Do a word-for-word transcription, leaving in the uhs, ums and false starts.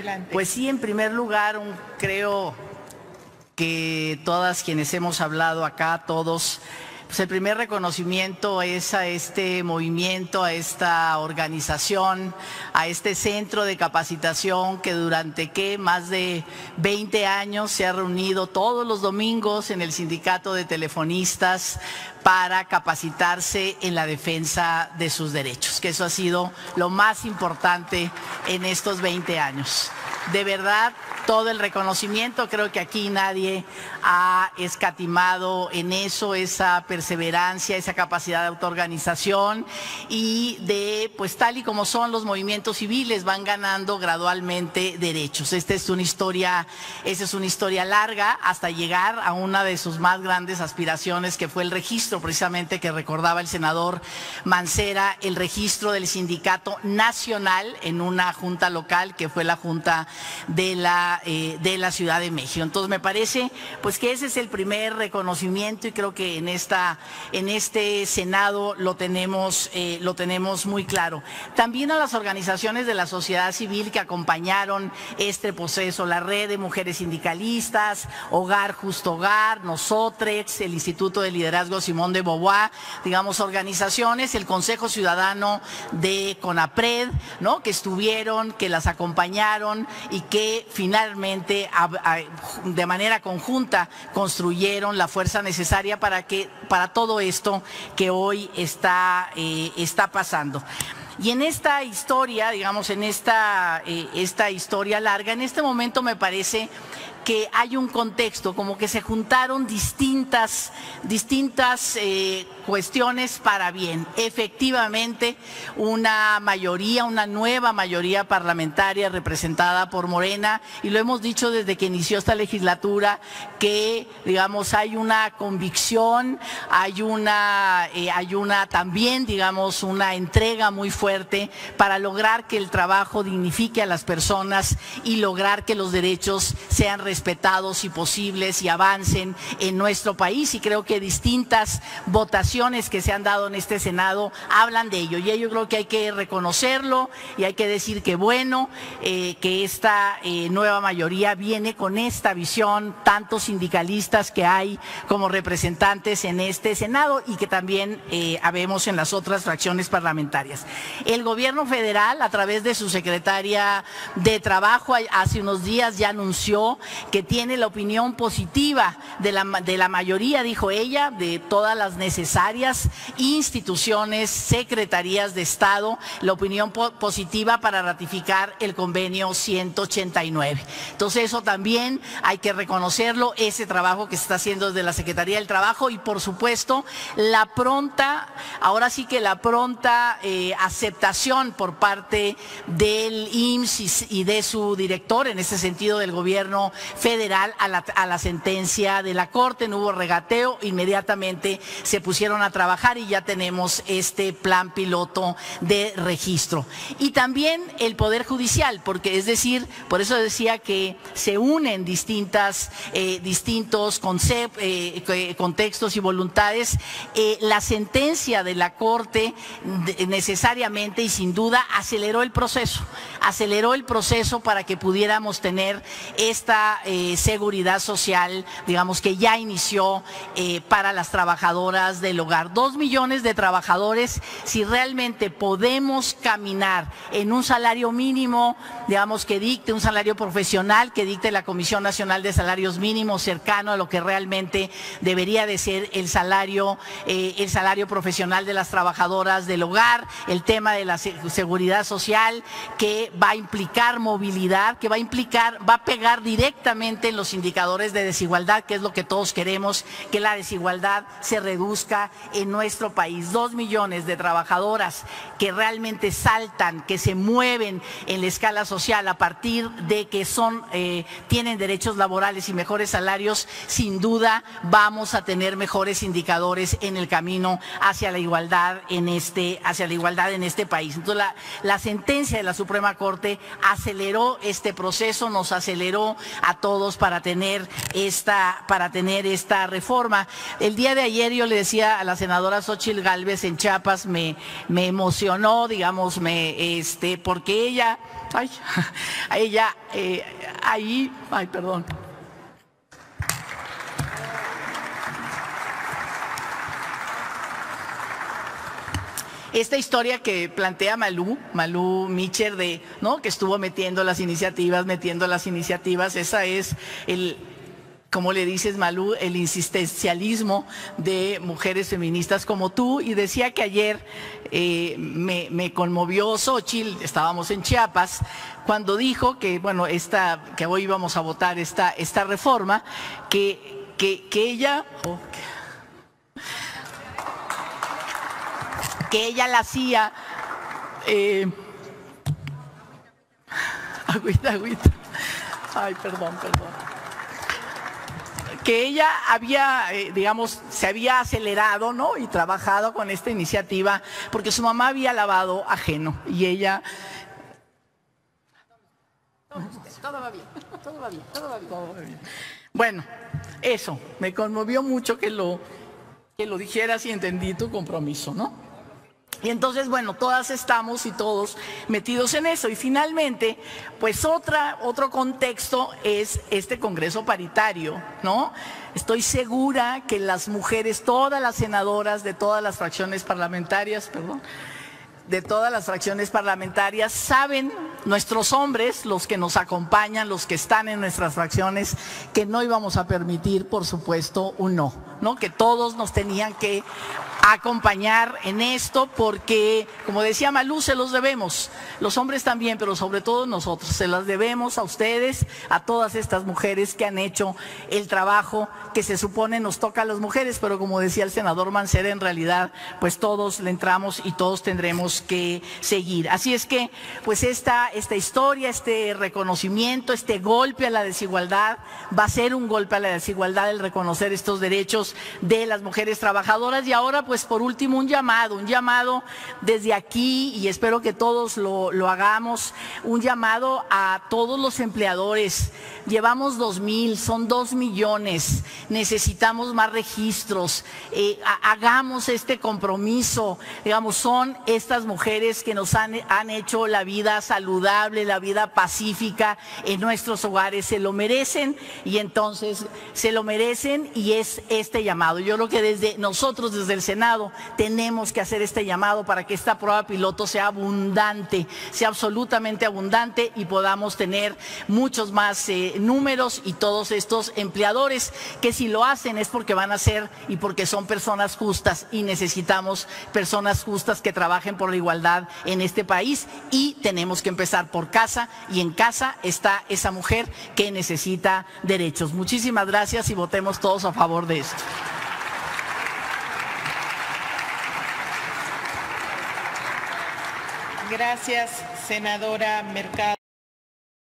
Adelante. Pues sí, en primer lugar, un, creo que todas quienes hemos hablado acá, todos, pues el primer reconocimiento es a este movimiento, a esta organización, a este centro de capacitación que durante ¿qué? más de veinte años se ha reunido todos los domingos en el Sindicato de Telefonistas para capacitarse en la defensa de sus derechos, que eso ha sido lo más importante en estos veinte años. De verdad, todo el reconocimiento, creo que aquí nadie ha escatimado en eso, esa perseverancia, esa capacidad de autoorganización y de, pues tal y como son los movimientos civiles, van ganando gradualmente derechos. Esta es una historia, esa es una historia larga hasta llegar a una de sus más grandes aspiraciones, que fue el registro, precisamente, que recordaba el senador Mancera, el registro del sindicato nacional en una junta local que fue la junta de la, eh, de la Ciudad de México. Entonces me parece pues que ese es el primer reconocimiento y creo que en esta en este Senado lo tenemos, eh, lo tenemos muy claro. También a las organizaciones de la sociedad civil que acompañaron este proceso, la Red de Mujeres Sindicalistas, Hogar Justo Hogar, Nosotrex, el Instituto de Liderazgo Simón Mont de Beauvoir, digamos organizaciones, el Consejo Ciudadano de CONAPRED, ¿no? que estuvieron, que las acompañaron y que finalmente a, a, de manera conjunta construyeron la fuerza necesaria para que para todo esto que hoy está, eh, está pasando. Y en esta historia, digamos, en esta, eh, esta historia larga, en este momento me parece que hay un contexto, como que se juntaron distintas, distintas eh, cuestiones para bien. Efectivamente, una mayoría, una nueva mayoría parlamentaria representada por Morena, y lo hemos dicho desde que inició esta legislatura, que digamos hay una convicción, hay una, eh, hay una también, digamos, una entrega muy fuerte para lograr que el trabajo dignifique a las personas y lograr que los derechos sean reconocidos, respetados y posibles y avancen en nuestro país, y creo que distintas votaciones que se han dado en este Senado hablan de ello, y yo creo que hay que reconocerlo y hay que decir que bueno, eh, que esta eh, nueva mayoría viene con esta visión, tantos sindicalistas que hay como representantes en este Senado y que también eh, habemos en las otras fracciones parlamentarias. El gobierno federal, a través de su secretaria de Trabajo, hace unos días ya anunció que tiene la opinión positiva de la, de la mayoría, dijo ella, de todas las necesarias instituciones, secretarías de Estado, la opinión po- positiva para ratificar el convenio ciento ochenta y nueve. Entonces eso también hay que reconocerlo, ese trabajo que se está haciendo desde la Secretaría del Trabajo y por supuesto la pronta, ahora sí que la pronta eh, aceptación por parte del I M S S y de su director, en ese sentido del gobierno federal, a la, a la sentencia de la Corte. No hubo regateo, inmediatamente se pusieron a trabajar y ya tenemos este plan piloto de registro. Y también el Poder Judicial, porque es decir, por eso decía que se unen distintas, eh, distintos concept, eh, contextos y voluntades, eh, la sentencia de la Corte necesariamente y sin duda aceleró el proceso, aceleró el proceso para que pudiéramos tener esta eh, seguridad social, digamos, que ya inició eh, para las trabajadoras del hogar. Dos millones de trabajadores, si realmente podemos caminar en un salario mínimo, digamos, que dicte un salario profesional, que dicte la Comisión Nacional de Salarios Mínimos, cercano a lo que realmente debería de ser el salario, eh, el salario profesional de las trabajadoras del hogar, el tema de la seguridad social, que va a implicar movilidad, que va a implicar, va a pegar directamente en los indicadores de desigualdad, que es lo que todos queremos, que la desigualdad se reduzca en nuestro país. Dos millones de trabajadoras que realmente saltan, que se mueven en la escala social a partir de que son, eh, tienen derechos laborales y mejores salarios, sin duda vamos a tener mejores indicadores en el camino hacia la igualdad en este, hacia la igualdad en este país. Entonces la, la sentencia de la Suprema Corte aceleró este proceso, nos aceleró a todos para tener esta, para tener esta reforma. El día de ayer yo le decía a la senadora Xochitl Gálvez en Chiapas me, me emocionó, digamos, me, este, porque ella, ay, ella eh, ahí, ay, perdón. Esta historia que plantea Malú, Malú Micher, de, ¿no?, que estuvo metiendo las iniciativas, metiendo las iniciativas, esa es el, como le dices, Malú, el insistencialismo de mujeres feministas como tú. Y decía que ayer eh, me, me conmovió Xochitl, estábamos en Chiapas, cuando dijo que, bueno, esta, que hoy íbamos a votar esta, esta reforma, que, que, que ella. Oh, que, que ella la hacía, eh, agüita, agüita, ay, perdón, perdón. Que ella había, eh, digamos, se había acelerado, ¿no?, y trabajado con esta iniciativa, porque su mamá había lavado ajeno y ella… Todo, usted, todo va bien, todo va bien, todo va bien. Todo va bien. Bueno, eso, me conmovió mucho que lo, que lo dijeras y entendí tu compromiso, ¿no? Y entonces, bueno, todas estamos y todos metidos en eso. Y finalmente, pues otra, otro contexto es este Congreso paritario, ¿no? Estoy segura que las mujeres, todas las senadoras de todas las fracciones parlamentarias, perdón, de todas las fracciones parlamentarias saben, nuestros hombres, los que nos acompañan, los que están en nuestras fracciones, que no íbamos a permitir, por supuesto, un no, ¿no? Que todos nos tenían que acompañar en esto porque, como decía Malú, se los debemos, los hombres también, pero sobre todo nosotros, se las debemos a ustedes, a todas estas mujeres que han hecho el trabajo que se supone nos toca a las mujeres, pero como decía el senador Mancera, en realidad, pues todos le entramos y todos tendremos que seguir. Así es que, pues esta, esta historia, este reconocimiento, este golpe a la desigualdad, va a ser un golpe a la desigualdad el reconocer estos derechos de las mujeres trabajadoras. Y ahora, pues por último, un llamado, un llamado desde aquí, y espero que todos lo, lo hagamos, un llamado a todos los empleadores. Llevamos dos mil, son dos millones, necesitamos más registros, eh, hagamos este compromiso, digamos, son estas mujeres que nos han, han hecho la vida saludable, la vida pacífica en nuestros hogares, se lo merecen y entonces se lo merecen y es este llamado. Yo creo que desde nosotros, desde el Senado, tenemos que hacer este llamado para que esta prueba piloto sea abundante, sea absolutamente abundante y podamos tener muchos más eh, números y todos estos empleadores que si lo hacen es porque van a ser y porque son personas justas y necesitamos personas justas que trabajen por la igualdad en este país y tenemos que empezar por casa y en casa está esa mujer que necesita derechos. Muchísimas gracias y votemos todos a favor de esto. Gracias, senadora Mercado.